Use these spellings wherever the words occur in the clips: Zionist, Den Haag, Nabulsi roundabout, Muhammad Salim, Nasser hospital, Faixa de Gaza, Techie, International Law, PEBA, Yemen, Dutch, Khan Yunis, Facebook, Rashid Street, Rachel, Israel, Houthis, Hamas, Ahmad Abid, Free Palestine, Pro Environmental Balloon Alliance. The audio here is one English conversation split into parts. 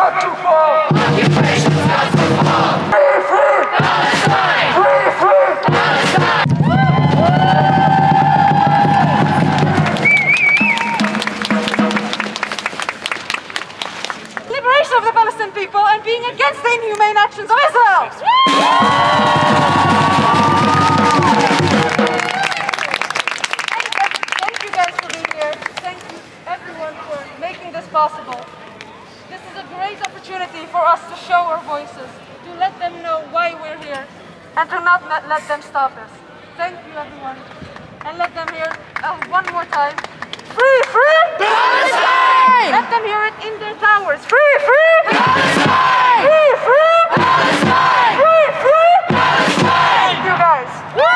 not to fall. Occupation is not to fall. Free, free Palestine. Free, free Palestine. Liberation of the Palestinian people and being against the inhumane actions of Israel. Possible. This is a great opportunity for us to show our voices, to let them know why we're here, and to not let them stop us. Thank you, everyone, and let them hear one more time. Free, free Palestine! Let them hear it in their towers. Free, free Palestine! Free, free Palestine! Free, free Palestine! Thank you, guys. Woo!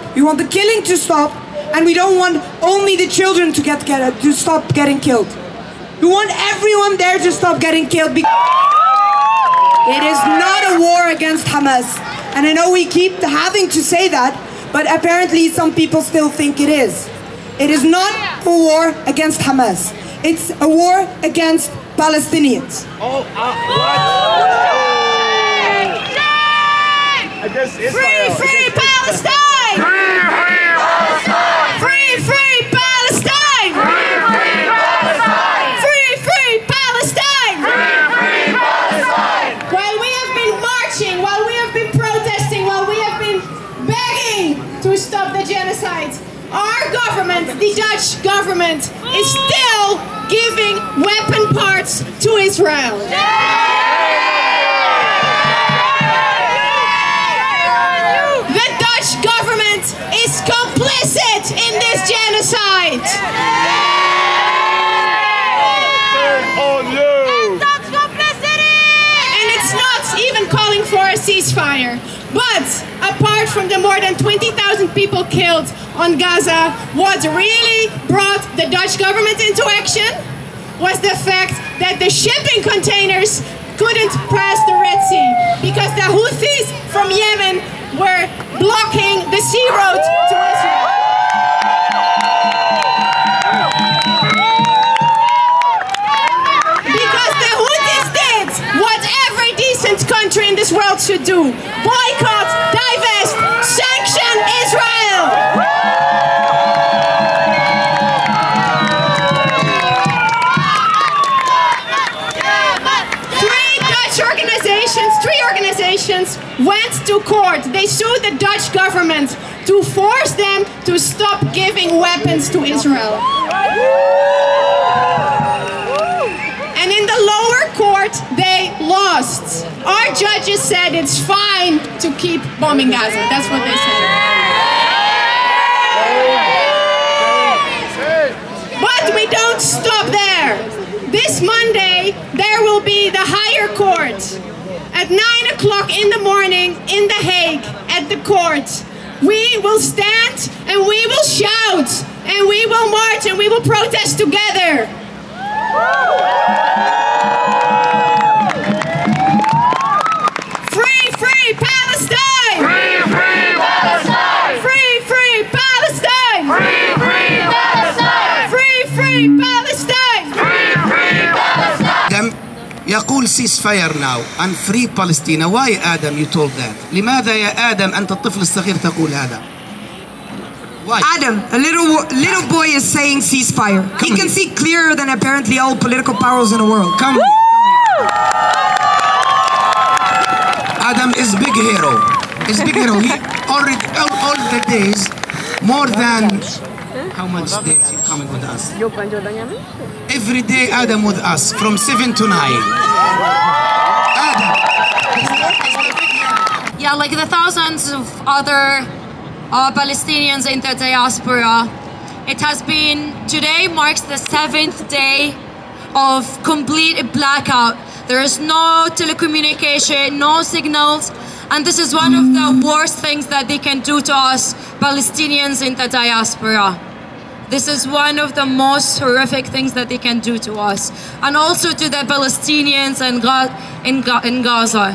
stop. We want the killing to stop, and we don't want only the children to stop getting killed. We want everyone there to stop getting killed. It is not a war against Hamas, and I know we keep having to say that, but apparently some people still think it is. It is not a war against Hamas. It's a war against Palestinians. Oh, what? Free, free Palestine! Free, free Palestine! Free, free Palestine! Free, free Palestine! Free, free Palestine! Free, free Palestine! While we have been marching, while we have been protesting, while we have been begging to stop the genocide, our government, the Dutch government, is still giving weapon parts to Israel. The Dutch government is complicit in this genocide. And it's not even calling for a ceasefire. But apart from the more than 20,000 people killed on Gaza, what really brought the Dutch government into action was the fact that the shipping containers couldn't pass the Red Sea because the Houthis from Yemen were blocking the sea road to Israel. Because the Houthis did what every decent country in this world should do. Boycott, divest, sanction Israel! Three Dutch organizations went to court. They sued the Dutch government to force them to stop giving weapons to Israel. And in the lower court, they lost. Our judges said it's fine to keep bombing Gaza. That's what they said. But we don't stop there. This Monday, there will be the higher court. At 9 o'clock in the morning in The Hague, at the court, we will stand and we will shout and we will march and we will protest together. يقول cease fire now and free Palestine. Why Adam you told that? لماذا يا آدم أنت الطفل الصغير تقول هذا؟ Why? Adam, a little boy is saying cease fire. He can see clearer than apparently all political powers in the world. Come here, come here. Adam is big hero. He's big hero. He already all the days more than how much days you coming with us? Every day Adam with us from 7 to 9. Adam. Yeah, like the thousands of other Palestinians in the diaspora. It has been, today marks the 7th day of complete blackout. There is no telecommunication, no signals, and this is one of the worst things that they can do to us Palestinians in the diaspora. This is one of the most horrific things that they can do to us, and also to the Palestinians in Gaza.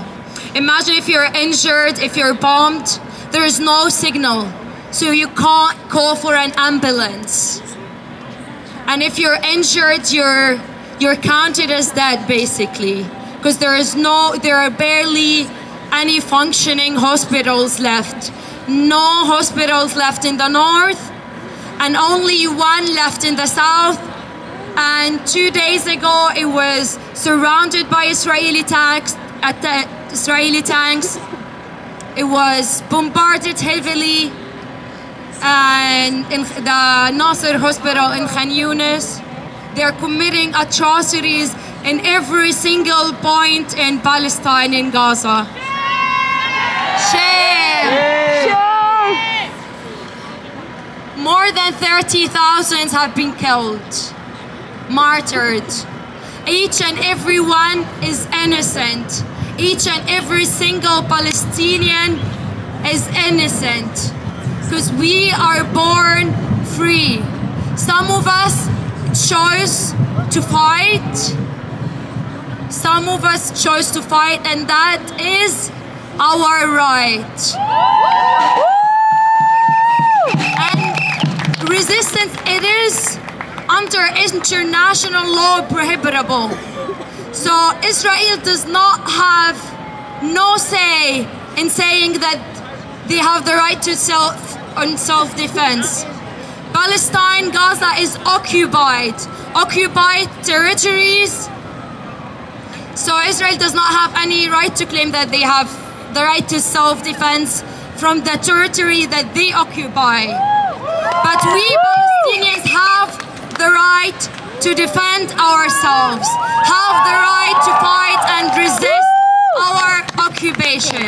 Imagine if you're injured, if you're bombed, there is no signal, so you can't call for an ambulance. And if you're injured, you're counted as dead, basically, because there are barely any functioning hospitals left. No hospitals left in the north, and only one left in the south. And 2 days ago, it was surrounded by Israeli tanks. It was bombarded heavily, and in the Nasser hospital in Khan Yunis, they are committing atrocities in every single point in Palestine, in Gaza. Shame. More than 30,000 have been killed, martyred. Each and every one is innocent. Each and every single Palestinian is innocent. because we are born free. Some of us chose to fight, some of us chose to fight, and that is our right. And resistance, it is under international law prohibitable. So Israel does not have no say in saying that they have the right to self-defense. Palestine, Gaza is occupied territories. So Israel does not have any right to claim that they have the right to self-defense from the territory that they occupy. But we Palestinians have the right to defend ourselves, have the right to fight and resist our occupation. I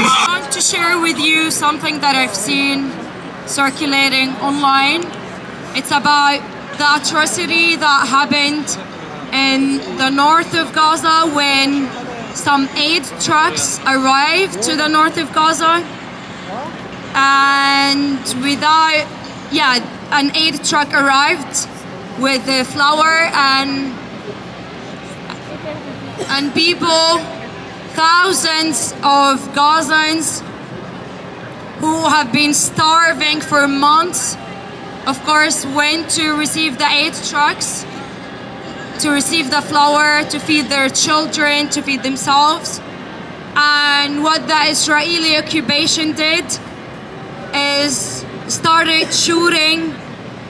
want to share with you something that I've seen circulating online. It's about the atrocity that happened in the north of Gaza when some aid trucks arrived to the north of Gaza, and an aid truck arrived with the flour, and people, thousands of Gazans who have been starving for months, of course, went to receive the aid trucks, to receive the flour, to feed their children, to feed themselves. And what the Israeli occupation did is started shooting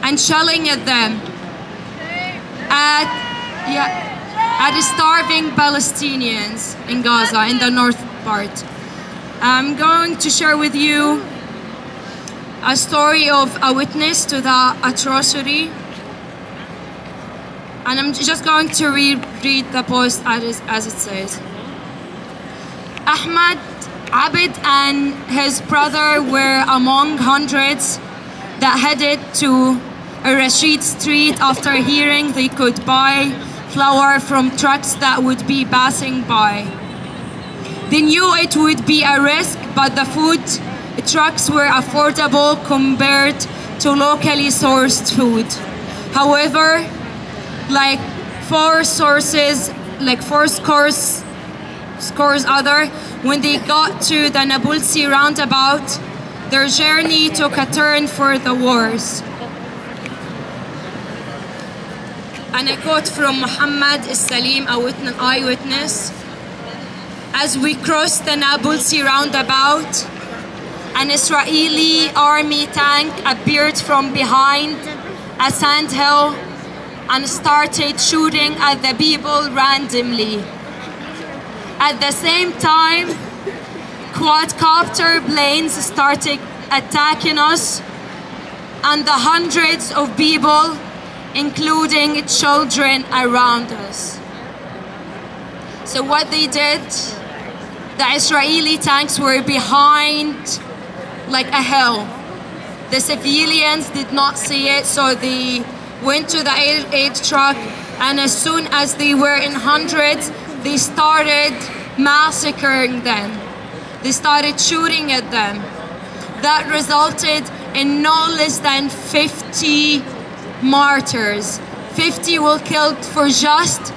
and shelling at them, at starving Palestinians in Gaza, in the north part. I'm going to share with you a story of a witness to the atrocity. And I'm just going to read the post as it says. Ahmad Abid and his brother were among hundreds that headed to Rashid Street after hearing they could buy flour from trucks that would be passing by. They knew it would be a risk, but the food trucks were affordable compared to locally sourced food. However, when they got to the Nabulsi roundabout, their journey took a turn for the worse. And a quote from Muhammad Salim, an eyewitness: as we crossed the Nabulsi roundabout, an Israeli army tank appeared from behind a sandhill and started shooting at the people randomly. At the same time, quadcopter planes started attacking us, and the hundreds of people, including children, around us. So what they did, the Israeli tanks were behind like a hill. The civilians did not see it, so they went to the aid truck, and as soon as they were in hundreds, they started massacring them. They started shooting at them. That resulted in no less than 50 martyrs. 50 were killed for just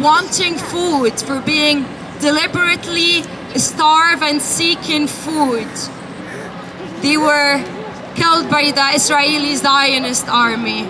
wanting food, for being deliberately starved and seeking food. They were killed by the Israeli Zionist army.